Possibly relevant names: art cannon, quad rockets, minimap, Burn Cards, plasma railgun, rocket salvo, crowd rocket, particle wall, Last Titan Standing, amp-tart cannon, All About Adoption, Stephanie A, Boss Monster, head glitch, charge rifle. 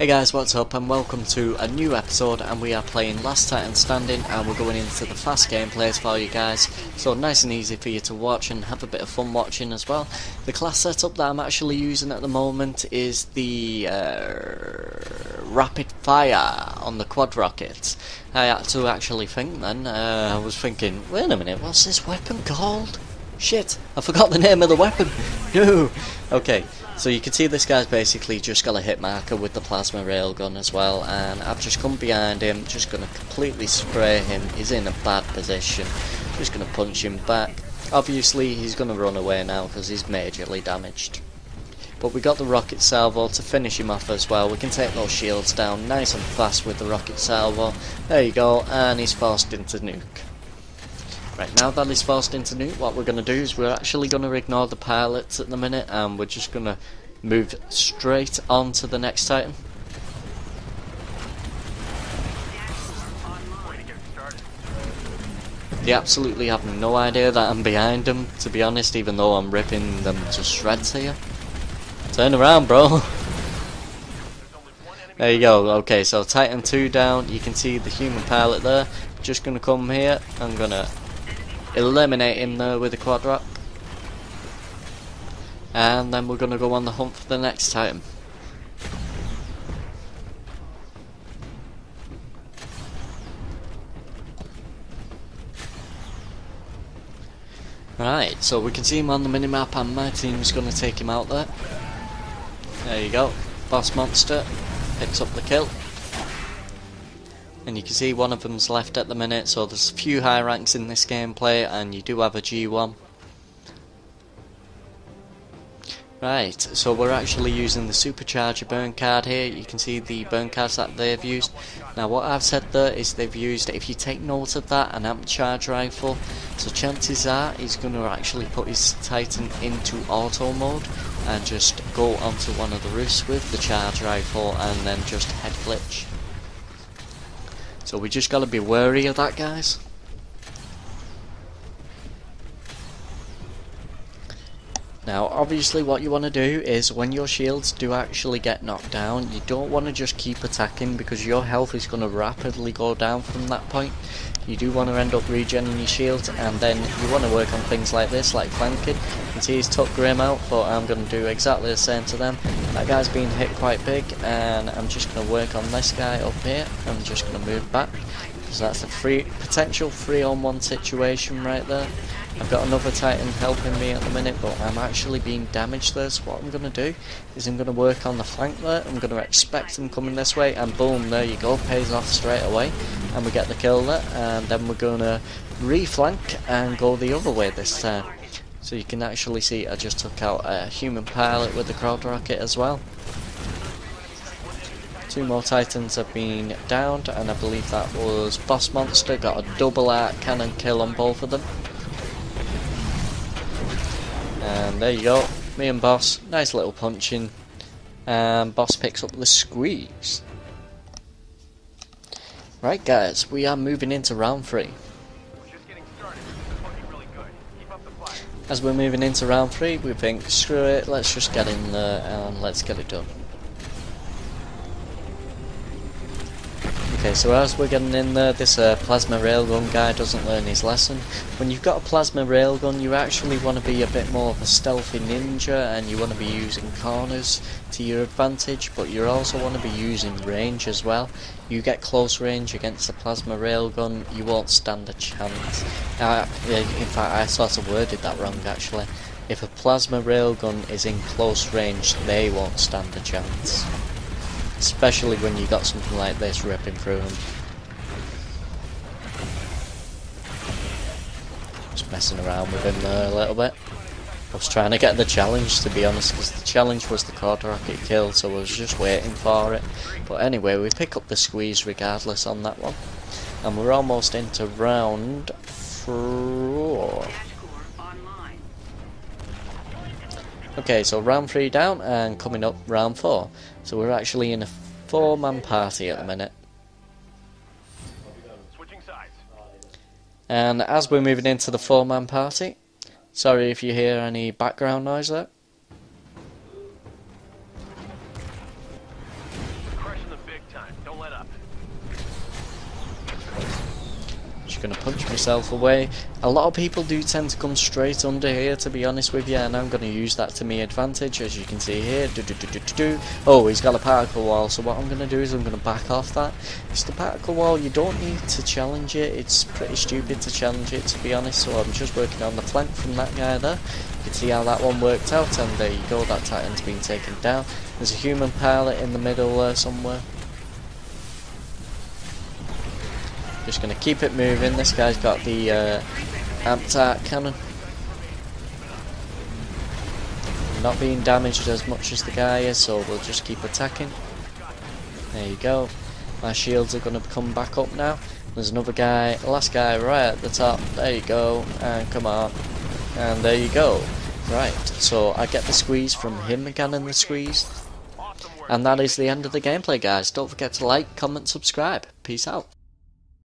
Hey guys, what's up and welcome to a new episode, and we are playing Last Titan Standing and we're going into the fast gameplays for you guys, so nice and easy for you to watch and have a bit of fun watching as well. The class setup that I'm actually using at the moment is the rapid fire on the quad rockets. I had to actually think then, I was thinking, wait a minute, what's this weapon called? Shit, I forgot the name of the weapon. No. Okay, so you can see this guy's basically just got a hit marker with the plasma railgun as well, and I've just come behind him, just going to completely spray him. He's in a bad position, just going to punch him back. Obviously he's going to run away now because he's majorly damaged. But we got the rocket salvo to finish him off as well. We can take those shields down nice and fast with the rocket salvo. There you go, and he's forced into nuke. Right, now that he's forced into nuke, what we're going to do is we're actually going to ignore the pilots at the minute and we're just going to move straight on to the next Titan. They absolutely have no idea that I'm behind them, to be honest, even though I'm ripping them to shreds here. Turn around, bro. There you go. Okay, so Titan 2 down. You can see the human pilot there. Just going to come here. I'm going to eliminate him there with a quad rock, and then we're going to go on the hunt for the next Titan. Right, so we can see him on the minimap and my team's going to take him out there. There you go, Boss Monster picks up the kill. And you can see one of them's left at the minute, so there's a few high ranks in this gameplay, and you do have a G1. Right, so we're actually using the supercharger burn card here. You can see the burn cards that they've used. Now what I've said there is they've used, if you take note of that, an amp charge rifle. So chances are he's going to actually put his Titan into auto mode and just go onto one of the roofs with the charge rifle and then just head glitch. So we just gotta be wary of that, guys. Now obviously what you want to do is when your shields do actually get knocked down, you don't want to just keep attacking because your health is going to rapidly go down from that point. You do want to end up regenerating your shields, and then you want to work on things like this, like flanking. You can see he's took Graham out, but I'm going to do exactly the same to them. That guy's been hit quite big, and I'm just going to work on this guy up here. I'm just going to move back. So that's a potential 3-on-1 situation right there. I've got another Titan helping me at the minute, but I'm actually being damaged there, so what I'm going to do is I'm going to work on the flank there. I'm going to expect them coming this way, and boom, there you go, pays off straight away, and we get the kill there, and then we're going to re-flank and go the other way this time. So you can actually see I just took out a human pilot with the crowd rocket as well. Two more Titans have been downed, and I believe that was Boss Monster, got a double art cannon kill on both of them. And there you go, me and Boss, nice little punching, and Boss picks up the squeeze. Right guys, we are moving into round 3. As we're moving into round 3, we think, screw it, let's just get in there and let's get it done. Okay, so as we're getting in there, this plasma railgun guy doesn't learn his lesson. When you've got a plasma railgun, you actually want to be a bit more of a stealthy ninja, and you want to be using corners to your advantage, but you also want to be using range as well. You get close range against the plasma railgun, you won't stand a chance. In fact, I sort of worded that wrong actually. If a plasma railgun is in close range, they won't stand a chance. Especially when you got something like this ripping through them. Just messing around with him there a little bit. I was trying to get the challenge, to be honest, because the challenge was the quad rocket kill, so I was just waiting for it. But anyway, we pick up the squeeze regardless on that one. And we're almost into round 4. Okay, so round 3 down, and coming up round 4. So we're actually in a 4-man party at the minute. And as we're moving into the 4-man party, sorry if you hear any background noise there. Crushing them big time. Don't let up. Just gonna punch myself away. A lot of people do tend to come straight under here, to be honest with you, and I'm gonna use that to my advantage, as you can see here. Oh, he's got a particle wall, so what I'm gonna do is I'm gonna back off that. It's the particle wall, you don't need to challenge it. It's pretty stupid to challenge it, to be honest, so I'm just working on the flank from that guy there. You can see how that one worked out, and there you go, that Titan's been taken down. There's a human pilot in the middle there somewhere. Just gonna keep it moving. This guy's got the amp-tart cannon. Not being damaged as much as the guy is, so we'll just keep attacking. There you go. My shields are gonna come back up now. There's another guy, last guy right at the top. There you go. And come on. And there you go. Right. So I get the squeeze from him again in the squeeze. And that is the end of the gameplay, guys. Don't forget to like, comment, subscribe. Peace out.